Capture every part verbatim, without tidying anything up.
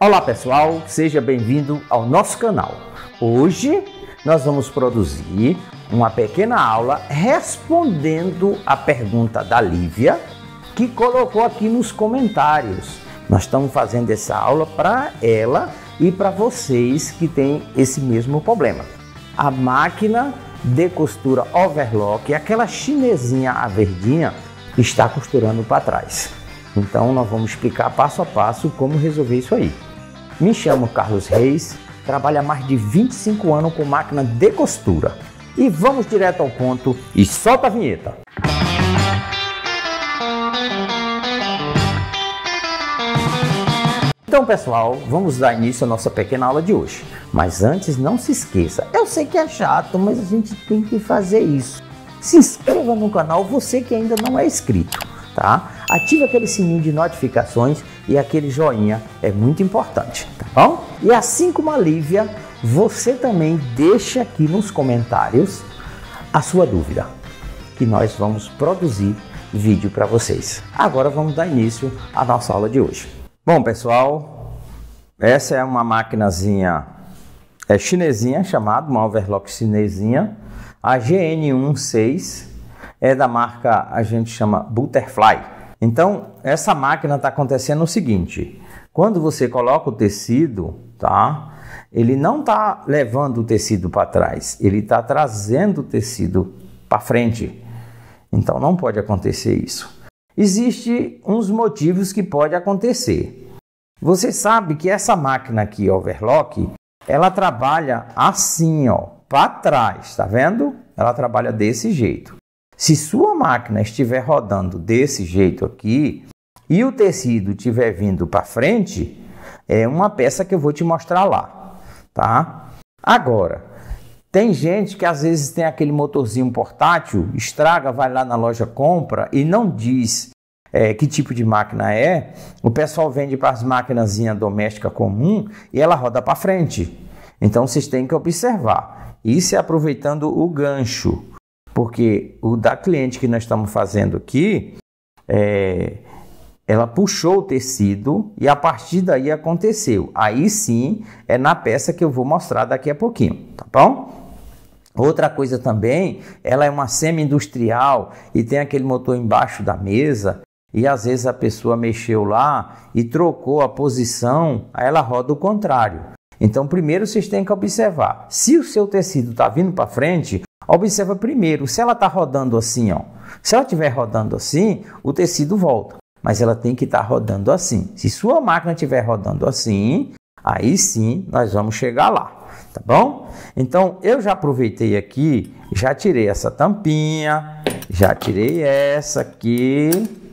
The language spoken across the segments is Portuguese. Olá pessoal, seja bem-vindo ao nosso canal. Hoje nós vamos produzir uma pequena aula respondendo a pergunta da Lívia, que colocou aqui nos comentários. Nós estamos fazendo essa aula para ela e para vocês que têm esse mesmo problema. A máquina de costura overlock, aquela chinesinha a verdinha, está costurando para trás. Então nós vamos explicar passo a passo como resolver isso aí. Me chamo Carlos Reis, trabalho há mais de vinte e cinco anos com máquina de costura. E vamos direto ao ponto e solta a vinheta! Então pessoal, vamos dar início à nossa pequena aula de hoje. Mas antes, não se esqueça, eu sei que é chato, mas a gente tem que fazer isso. Se inscreva no canal, você que ainda não é inscrito, tá? Ative aquele sininho de notificações e aquele joinha, é muito importante, tá bom? E assim como a Lívia, você também deixa aqui nos comentários a sua dúvida, que nós vamos produzir vídeo para vocês. Agora vamos dar início à nossa aula de hoje. Bom pessoal, essa é uma maquinazinha é chinesinha, chamada uma overlock chinesinha, a G N dezesseis, é da marca, a gente chama Butterfly. Então, essa máquina está acontecendo o seguinte: quando você coloca o tecido, tá? Ele não está levando o tecido para trás, ele está trazendo o tecido para frente. Então, não pode acontecer isso. Existem uns motivos que pode acontecer. Você sabe que essa máquina aqui, overlock, ela trabalha assim, ó, para trás, tá vendo? Ela trabalha desse jeito. Se sua máquina estiver rodando desse jeito aqui e o tecido estiver vindo para frente, é uma peça que eu vou te mostrar lá, tá? Agora, tem gente que às vezes tem aquele motorzinho portátil, estraga, vai lá na loja, compra e não diz é, que tipo de máquina é. O pessoal vende para as maquinazinhas domésticas comum e ela roda para frente. Então, vocês têm que observar. Isso é aproveitando o gancho. Porque o da cliente que nós estamos fazendo aqui, é, ela puxou o tecido e a partir daí aconteceu. Aí sim é na peça que eu vou mostrar daqui a pouquinho, tá bom? Outra coisa também, ela é uma semi-industrial e tem aquele motor embaixo da mesa e às vezes a pessoa mexeu lá e trocou a posição, aí ela roda o contrário. Então primeiro vocês têm que observar, se o seu tecido está vindo para frente, observa primeiro, se ela está rodando assim, ó, se ela estiver rodando assim, o tecido volta, mas ela tem que estar rodando assim. Se sua máquina estiver rodando assim, aí sim nós vamos chegar lá, tá bom? Então, eu já aproveitei aqui, já tirei essa tampinha, já tirei essa aqui,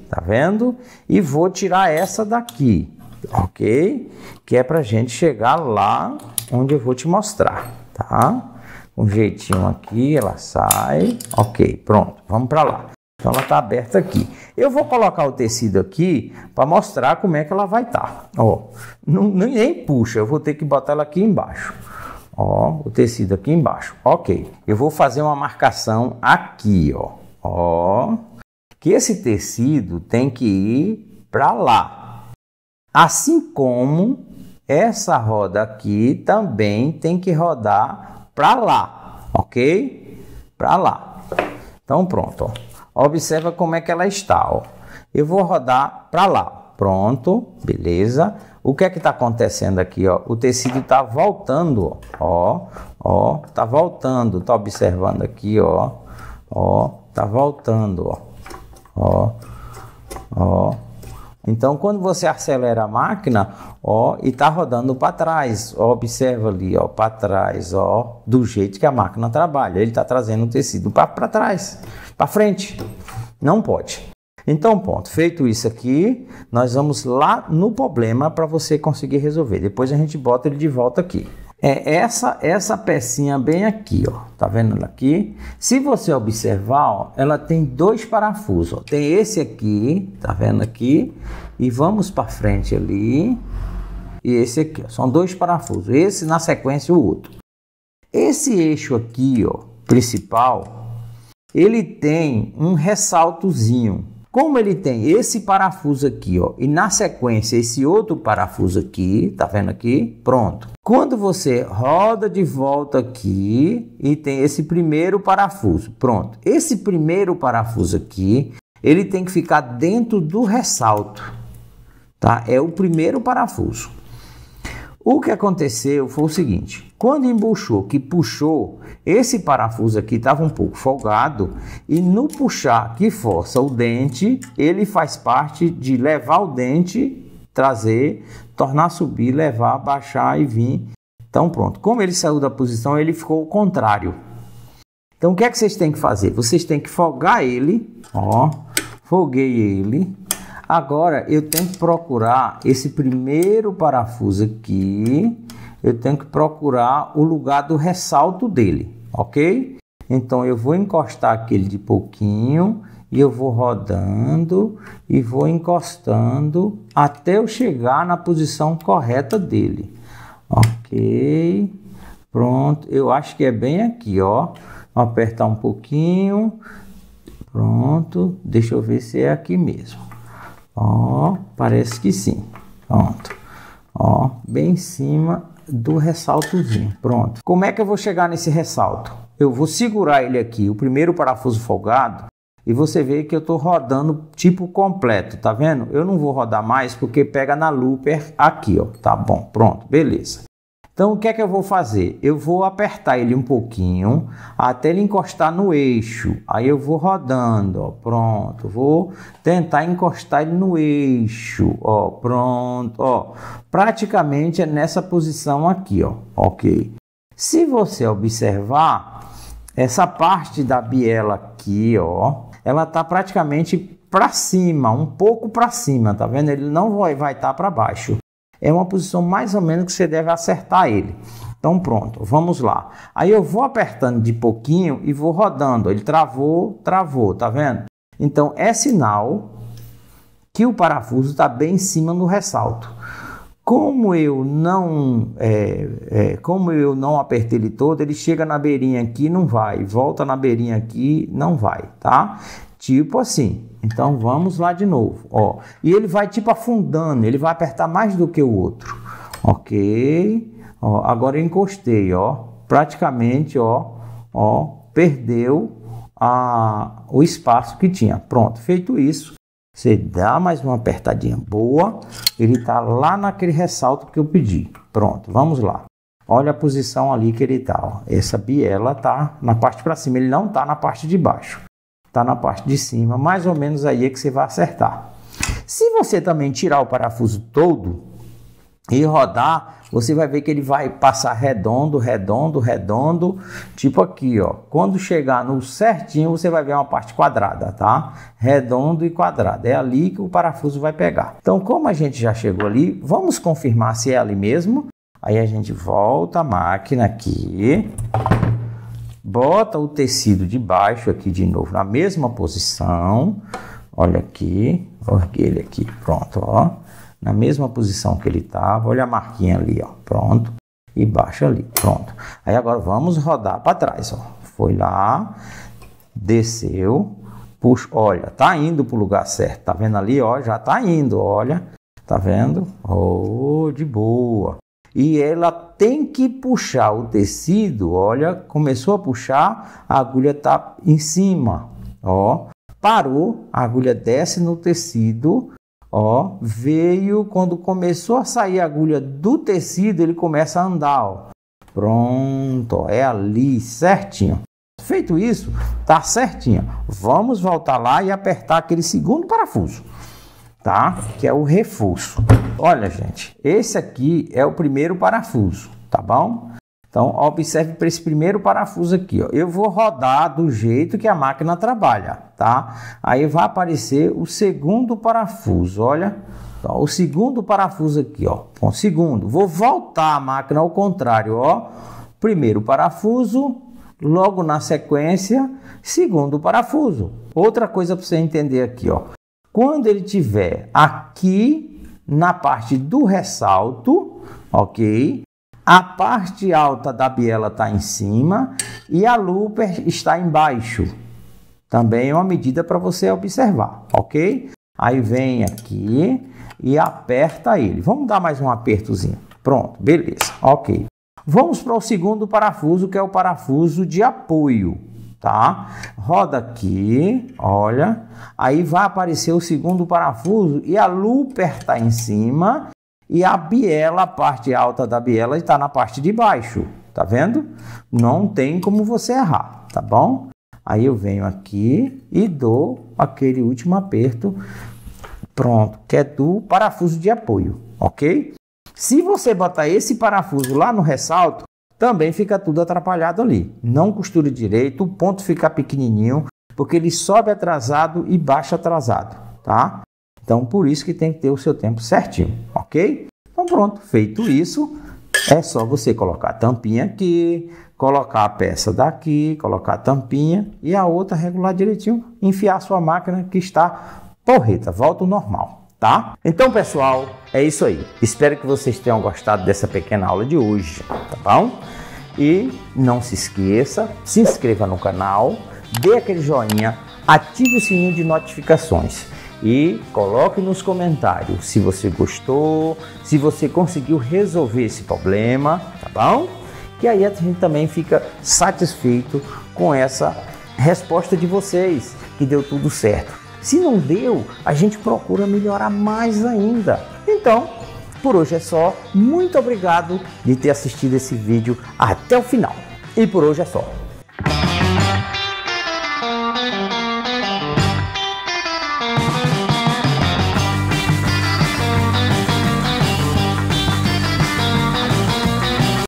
tá vendo? E vou tirar essa daqui, ok? Que é pra gente chegar lá onde eu vou te mostrar, tá? Um jeitinho aqui, ela sai, ok, pronto, vamos para lá. Então ela está aberta aqui. Eu vou colocar o tecido aqui para mostrar como é que ela vai estar. Tá. Ó, não, nem puxa, eu vou ter que botar ela aqui embaixo. Ó, o tecido aqui embaixo, ok. Eu vou fazer uma marcação aqui, ó, ó, que esse tecido tem que ir para lá. Assim como essa roda aqui também tem que rodar para lá, ok? Para lá. Então pronto, ó. Observa como é que ela está, ó. Eu vou rodar para lá, pronto, beleza? O que é que está acontecendo aqui, ó? O tecido está voltando, ó, ó, tá voltando, tá observando aqui, ó, ó, tá voltando, ó, ó, ó. Então, quando você acelera a máquina, ó, e tá rodando para trás, ó, observa ali, ó, para trás, ó, do jeito que a máquina trabalha, ele tá trazendo o tecido para trás, para frente, não pode. Então, ponto, feito isso aqui, nós vamos lá no problema para você conseguir resolver, depois a gente bota ele de volta aqui. É essa, essa pecinha bem aqui, ó, tá vendo ela aqui? Se você observar, ó, ela tem dois parafusos, ó. Tem esse aqui, tá vendo aqui? E vamos para frente ali, e esse aqui, ó. São dois parafusos, esse na sequência o outro. Esse eixo aqui, ó, principal, ele tem um ressaltozinho. Como ele tem esse parafuso aqui, ó, e na sequência esse outro parafuso aqui, tá vendo aqui? Pronto. Quando você roda de volta aqui e tem esse primeiro parafuso, pronto. Esse primeiro parafuso aqui, ele tem que ficar dentro do ressalto, tá? É o primeiro parafuso. O que aconteceu foi o seguinte, quando embuchou, que puxou, esse parafuso aqui estava um pouco folgado e no puxar que força o dente, ele faz parte de levar o dente, trazer, tornar subir, levar, baixar e vir. Então pronto, como ele saiu da posição, ele ficou ao contrário. Então o que é que vocês têm que fazer? Vocês têm que folgar ele, ó, folguei ele. Agora, eu tenho que procurar esse primeiro parafuso aqui, eu tenho que procurar o lugar do ressalto dele, ok? Então, eu vou encostar aquele de pouquinho e eu vou rodando e vou encostando até eu chegar na posição correta dele, ok? Pronto, eu acho que é bem aqui, ó. Vou apertar um pouquinho, pronto, deixa eu ver se é aqui mesmo. Ó, parece que sim. Pronto. Ó, bem em cima do ressaltozinho. Pronto. Como é que eu vou chegar nesse ressalto? Eu vou segurar ele aqui, o primeiro parafuso folgado, e você vê que eu tô rodando tipo completo, tá vendo? Eu não vou rodar mais porque pega na looper aqui, ó. Tá bom, pronto, beleza. Então, o que é que eu vou fazer? Eu vou apertar ele um pouquinho até ele encostar no eixo. Aí eu vou rodando, ó, pronto. Vou tentar encostar ele no eixo, ó, pronto, ó. Praticamente é nessa posição aqui, ó, ok. Se você observar, essa parte da biela aqui, ó, ela tá praticamente para cima, um pouco para cima, tá vendo? Ele não vai vai tá para baixo. É uma posição mais ou menos que você deve acertar ele. Então pronto, vamos lá. Aí eu vou apertando de pouquinho e vou rodando. Ele travou, travou, tá vendo? Então é sinal que o parafuso está bem em cima do ressalto. Como eu não, é, é, como eu não apertei ele todo, ele chega na beirinha aqui, não vai. Volta na beirinha aqui, não vai, tá? Tipo assim. Então vamos lá de novo, ó. E ele vai tipo afundando, ele vai apertar mais do que o outro, ok? Ó, agora eu encostei, ó. Praticamente, ó, ó, perdeu a, o espaço que tinha. Pronto, feito isso. Você dá mais uma apertadinha boa, ele tá lá naquele ressalto que eu pedi. Pronto, vamos lá. Olha a posição ali que ele tá, ó. Essa biela tá na parte para cima, ele não tá na parte de baixo. Tá na parte de cima, mais ou menos aí é que você vai acertar. Se você também tirar o parafuso todo e rodar, você vai ver que ele vai passar redondo, redondo, redondo, tipo aqui, ó. Quando chegar no certinho, você vai ver uma parte quadrada, tá? Redondo e quadrado. É ali que o parafuso vai pegar. Então, como a gente já chegou ali, vamos confirmar se é ali mesmo. Aí a gente volta a máquina aqui. Bota o tecido de baixo aqui de novo, na mesma posição. Olha aqui, orguei ele aqui, pronto, ó. Na mesma posição que ele estava, olha a marquinha ali, ó, pronto. E baixa ali, pronto. Aí agora vamos rodar para trás, ó. Foi lá, desceu, puxa, olha, tá indo pro lugar certo. Tá vendo ali, ó, já tá indo, olha. Tá vendo? Oh, de boa. E ela tem que puxar o tecido, olha, começou a puxar, a agulha tá em cima, ó, parou, a agulha desce no tecido, ó, veio, quando começou a sair a agulha do tecido, ele começa a andar, ó, pronto, ó, é ali, certinho. Feito isso, tá certinho. Vamos voltar lá e apertar aquele segundo parafuso. Tá? Que é o reforço. Olha, gente, esse aqui é o primeiro parafuso, tá bom? Então, observe para esse primeiro parafuso aqui, ó. Eu vou rodar do jeito que a máquina trabalha, tá? Aí vai aparecer o segundo parafuso, olha. Ó, o segundo parafuso aqui, ó. Bom, segundo. Vou voltar a máquina ao contrário, ó. Primeiro parafuso, logo na sequência, segundo parafuso. Outra coisa para você entender aqui, ó. Quando ele tiver aqui na parte do ressalto, ok? A parte alta da biela está em cima e a looper está embaixo, Também é uma medida para você observar, ok? Aí vem aqui e aperta ele. Vamos dar mais um apertozinho. Pronto, beleza, ok. Vamos para o segundo parafuso, que é o parafuso de apoio, tá? Roda aqui, olha. Aí vai aparecer o segundo parafuso e a looper está em cima e a biela, a parte alta da biela, está na parte de baixo, tá vendo? Não tem como você errar, tá bom? Aí eu venho aqui e dou aquele último aperto, pronto, que é do parafuso de apoio, ok? Se você botar esse parafuso lá no ressalto, também fica tudo atrapalhado ali. Não costura direito, o ponto fica pequenininho, porque ele sobe atrasado e baixa atrasado, tá? Então, por isso que tem que ter o seu tempo certinho, ok? Então, pronto, feito isso, é só você colocar a tampinha aqui, colocar a peça daqui, colocar a tampinha e a outra regular direitinho, enfiar a sua máquina que está porreta, volta ao normal, tá? Então, pessoal, é isso aí. Espero que vocês tenham gostado dessa pequena aula de hoje, tá bom? E não se esqueça, se inscreva no canal, dê aquele joinha, ative o sininho de notificações e coloque nos comentários se você gostou, se você conseguiu resolver esse problema, tá bom? E aí a gente também fica satisfeito com essa resposta de vocês, que deu tudo certo. Se não deu, a gente procura melhorar mais ainda. Então, por hoje é só. Muito obrigado de ter assistido esse vídeo até o final. E por hoje é só.